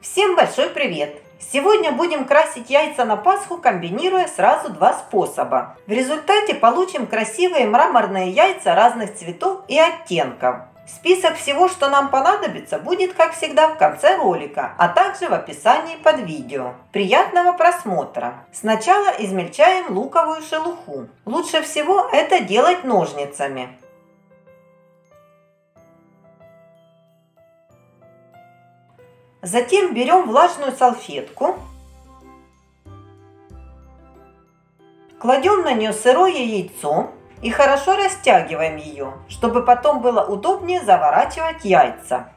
Всем большой привет! Сегодня будем красить яйца на Пасху, комбинируя сразу два способа. В результате получим красивые мраморные яйца разных цветов и оттенков. Список всего, что нам понадобится, будет, как всегда, в конце ролика, а также в описании под видео. Приятного просмотра! Сначала измельчаем луковую шелуху. Лучше всего это делать ножницами. Затем берем влажную салфетку, кладем на нее сырое яйцо и хорошо растягиваем ее, чтобы потом было удобнее заворачивать яйца.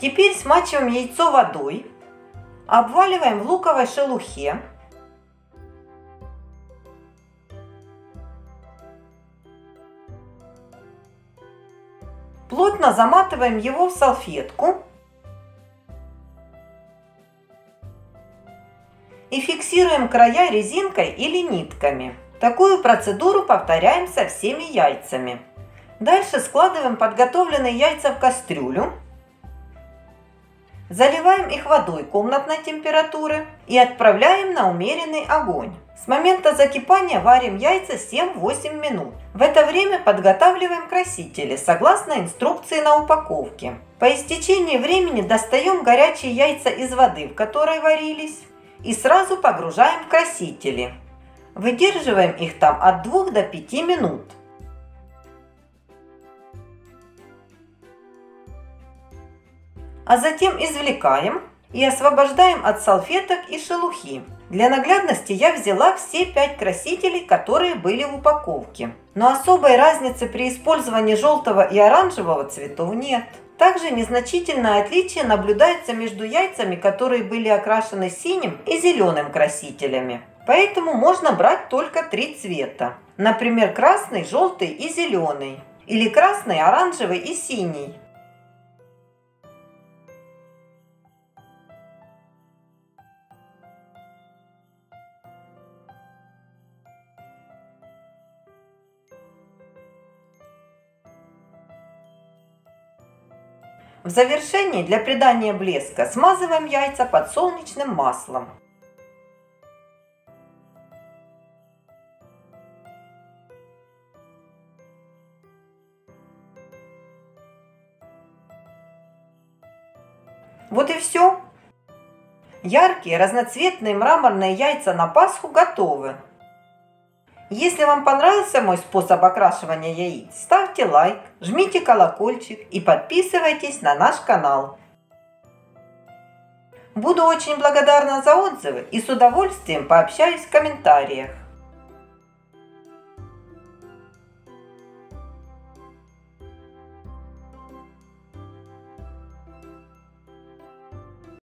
Теперь смачиваем яйцо водой, обваливаем в луковой шелухе. Плотно заматываем его в салфетку и фиксируем края резинкой или нитками. Такую процедуру повторяем со всеми яйцами. Дальше складываем подготовленные яйца в кастрюлю, заливаем их водой комнатной температуры и отправляем на умеренный огонь. С момента закипания варим яйца 7-8 минут. В это время подготавливаем красители согласно инструкции на упаковке. По истечении времени достаем горячие яйца из воды, в которой варились, и сразу погружаем в красители. Выдерживаем их там от 2 до 5 минут. А затем извлекаем и освобождаем от салфеток и шелухи. Для наглядности я взяла все 5 красителей, которые были в упаковке. Но особой разницы при использовании желтого и оранжевого цветов нет. Также незначительное отличие наблюдается между яйцами, которые были окрашены синим и зеленым красителями. Поэтому можно брать только 3 цвета. Например, красный, желтый и зеленый. Или красный, оранжевый и синий. В завершении для придания блеска смазываем яйца подсолнечным маслом. Вот и все. Яркие разноцветные мраморные яйца на Пасху готовы. Если вам понравился мой способ окрашивания яиц, ставьте лайк, жмите колокольчик и подписывайтесь на наш канал. Буду очень благодарна за отзывы и с удовольствием пообщаюсь в комментариях.